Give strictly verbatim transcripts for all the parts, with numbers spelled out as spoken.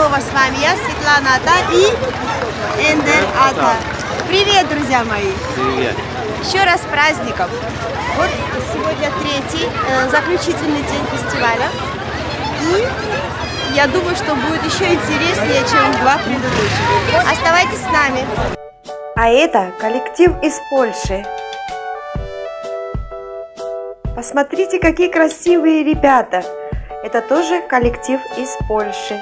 снова с вами я, Светлана Ата и Эндер Ата. Привет, друзья мои! Привет! Еще раз с праздником! Вот сегодня третий, заключительный день фестиваля. И я думаю, что будет еще интереснее, чем два предыдущих. Оставайтесь с нами! А это коллектив из Польши. Посмотрите, какие красивые ребята! Это тоже коллектив из Польши.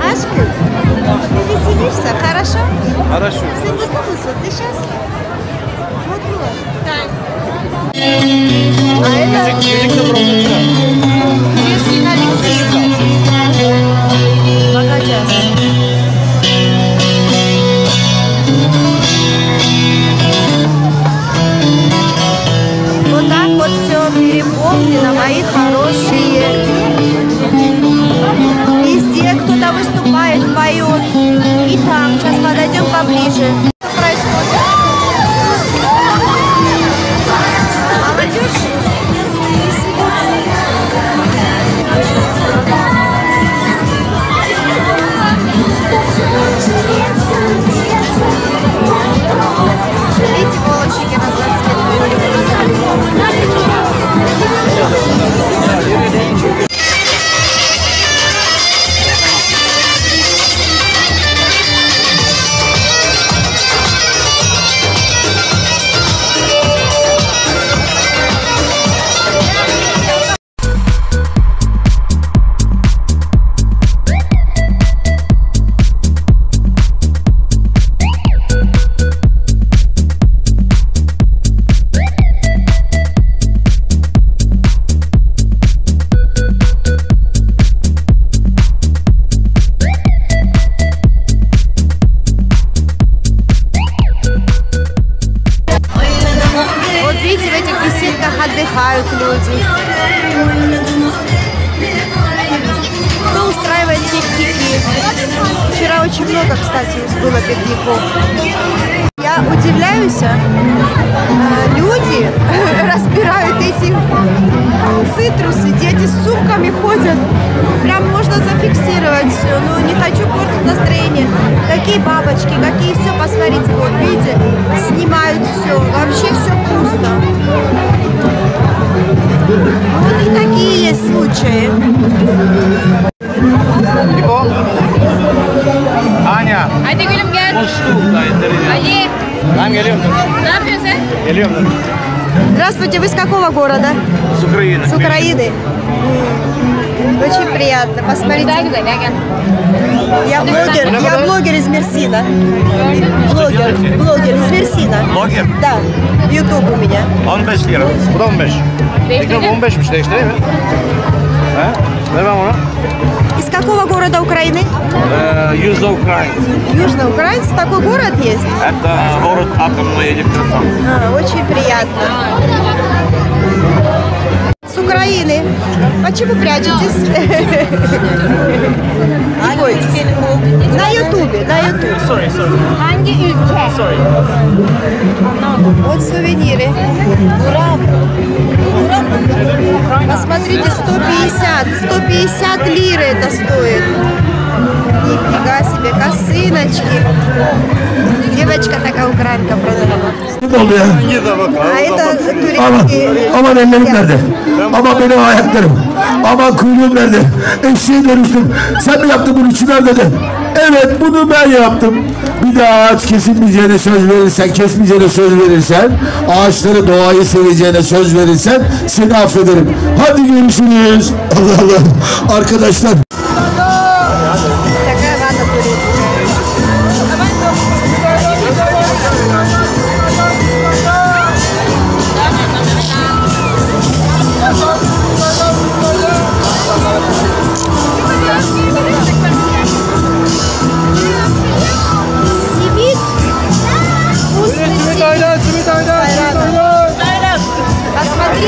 Ашкын, ты веселишься, хорошо? Хорошо. Ты выдумался, ты счастлив? Вот было. Так. А это... Если на лекции. Пока час. Вот так вот все переполнено, мои хорошие. Везде кто-то выступает, поет. И там, сейчас подойдем поближе. Что происходит? Молодежь? Видите, волочки на двадцать лет. Отдыхают люди. Кто устраивает пикники? Вчера очень много, кстати, было пикников. Я удивляюсь, люди разбирают эти цитрусы, дети с сумками ходят. Прям можно зафиксировать все. Ну, не хочу портить настроение. Какие бабочки, какие все, посмотрите. Вот, видите, снимают все. Вообще все пусто. Вот и такие есть случаи. Аня. Hadi gülüm gel. Ali. Нам geliyorum. Нам geliyorum. Здравствуйте, вы с какого города? С Украины. С Украины. Очень приятно. Посмотрите. Я блогер, я блогер из Мерсина. Блогер, блогер из Мерсина. Блогер? Да. Ютуб у меня. он беш лира. Bu da on beş. Tekrar on beşmiş, değiştireyim mi? He? Ver ben onu. Из какого города Украины? Южноукраинск. Южноукраинск? Такой город есть? Это город атомный электростанции. А, очень приятно. С Украины. Почему прячетесь? Не бойтесь. На ютубе, на ютубе. Sorry, sorry. Sorry. Вот сувениры. Ура! Посмотрите, сто пятьдесят, сто пятьдесят лиры это стоит. Нифига себе, косыночки. Девочка такая украинка продала. А это турецкие. Ama ellerim nerede? Ama benim ayaklarım. Ama kuyruğum nerede? Eşeğe dönüştüm. Sen mi yaptın bunu? Çınar dedi. Evet, bunu ben yaptım. Şimdi ağaç kesilmeyeceğine söz verirsen, kesmeyeceğine söz verirsen, ağaçları, doğayı seveceğine söz verirsen seni affederim. Hadi görüşürüz. Allah Allah. Arkadaşlar. Как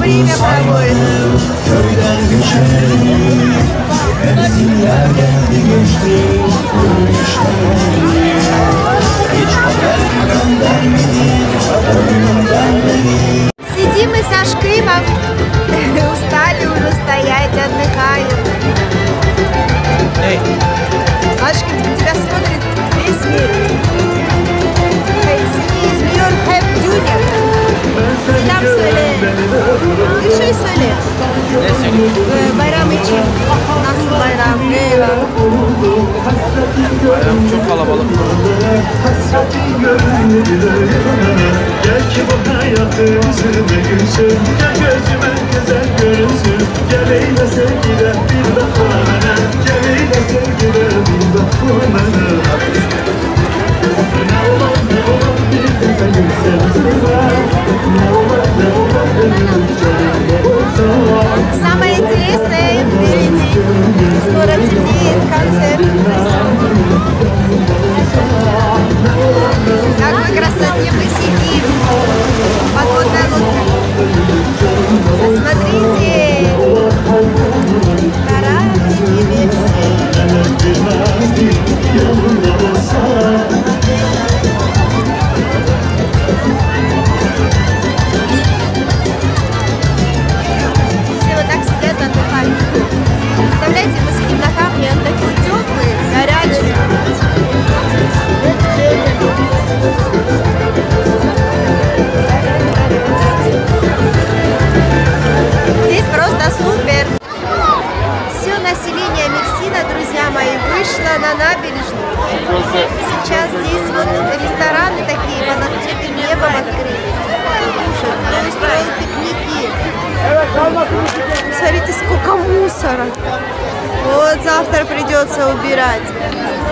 время проходит. Сидим мы с Ашкыном. Устали уже стоять, отдыхаем. Ашкин на тебя смотрит весь мир. Selam söyle. Bir şey söyle. Ee, bayram için nasıl bayram? Eyvah. Bayram çok kalabalık. Gel ki bu hayatımızın ne gülsün. Gel gözüme güzel görünsün. Gel eyle sevgiler bir defa bana. Gel eyle sevgiler bir defa bana. Ne olan ne olan bir defa gülsün. Самое интересное впереди. Скоро темнеет концерт. В какой красоте мы сидим. Подводная лодка. Посмотрите. Кораблики вверх. Представляете, мы сидим на камне, он такой теплый, горячий. Здесь просто супер. Все население Мерсина, друзья мои, вышло на набережную. Сейчас здесь вот рестораны такие, под открытым небом открылись. Устроили пикники. Смотрите, сколько мусора. Вот завтра придется убирать.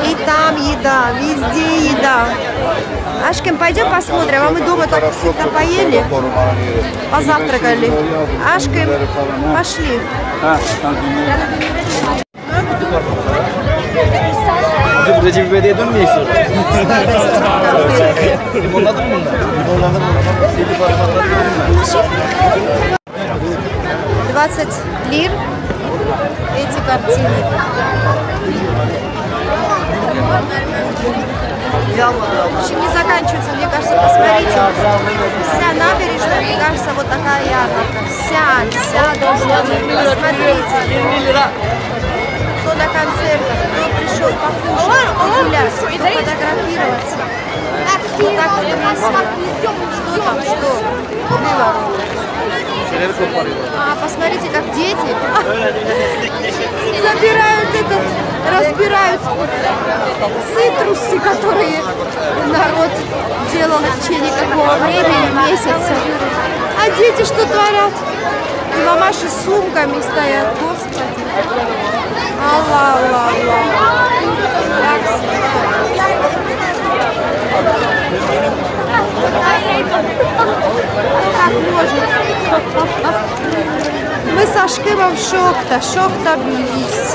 И там еда, везде еда. Ашкем, пойдем посмотрим. А мы дома так всегда поели, позавтракали. Ашкем, пошли. Recep İvedik'e dönmeyeceksin. Limonladı mı bunlar? Limonladı mı? двадцать лир эти картины. В общем, не заканчивается, мне кажется, посмотрите. Вся набережная, мне кажется, вот такая ярмарка. Вся, вся, друзья, посмотрите. Кто на концертах, кто пришел покушать, погулять, фотографироваться. Вот так вот весело. Что там, что было? А, посмотрите, как дети забирают этот, разбирают цитрусы, которые народ делал в течение какого времени, месяца. А дети что творят? И мамаши с сумками стоят, господи. Алла, алла, алла. Так можно. Мы с Ашкыном шок-то, шок-то обнялись.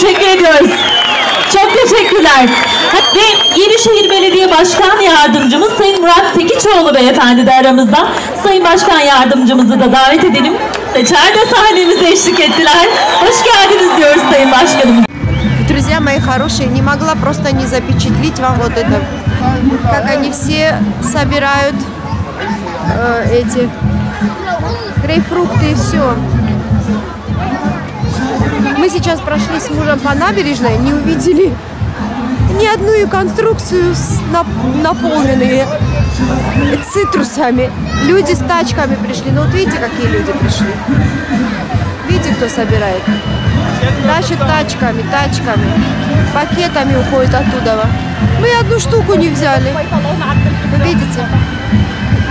Teşekkür ediyoruz. Çok teşekkürler. Ve Yenişehir Belediye Başkan Yardımcımız Sayın Murat Sekiçoğlu Beyefendi de aramızda. Sayın Başkan Yardımcımızı da davet edelim. İçeride sahnemize eşlik ettiler. Hoş geldiniz diyoruz Sayın Başkanımız. Друзья мои хорошие, не могла просто не запечатлить вам вот это, как они все собирают э, эти грейпфрукты и все. Мы сейчас прошли с мужем по набережной, не увидели ни одну конструкцию наполненную цитрусами. Люди с тачками пришли. Ну вот видите, какие люди пришли. Видите, кто собирает. Тащит тачками, тачками. Пакетами уходит оттуда. Мы одну штуку не взяли. Вы видите?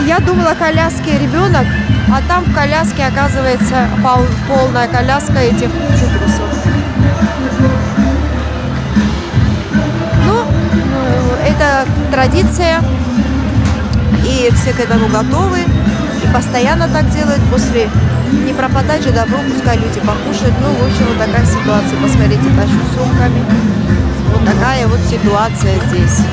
Я думала, коляски ребенок, а там в коляске оказывается пол, полная коляска этих цитрусов. Ну, это традиция. И все к этому готовы. И постоянно так делают. После не пропадать же добро, пускай люди покушают. Ну, в общем, вот такая ситуация. Посмотрите, тащу сумками. Вот такая вот ситуация здесь.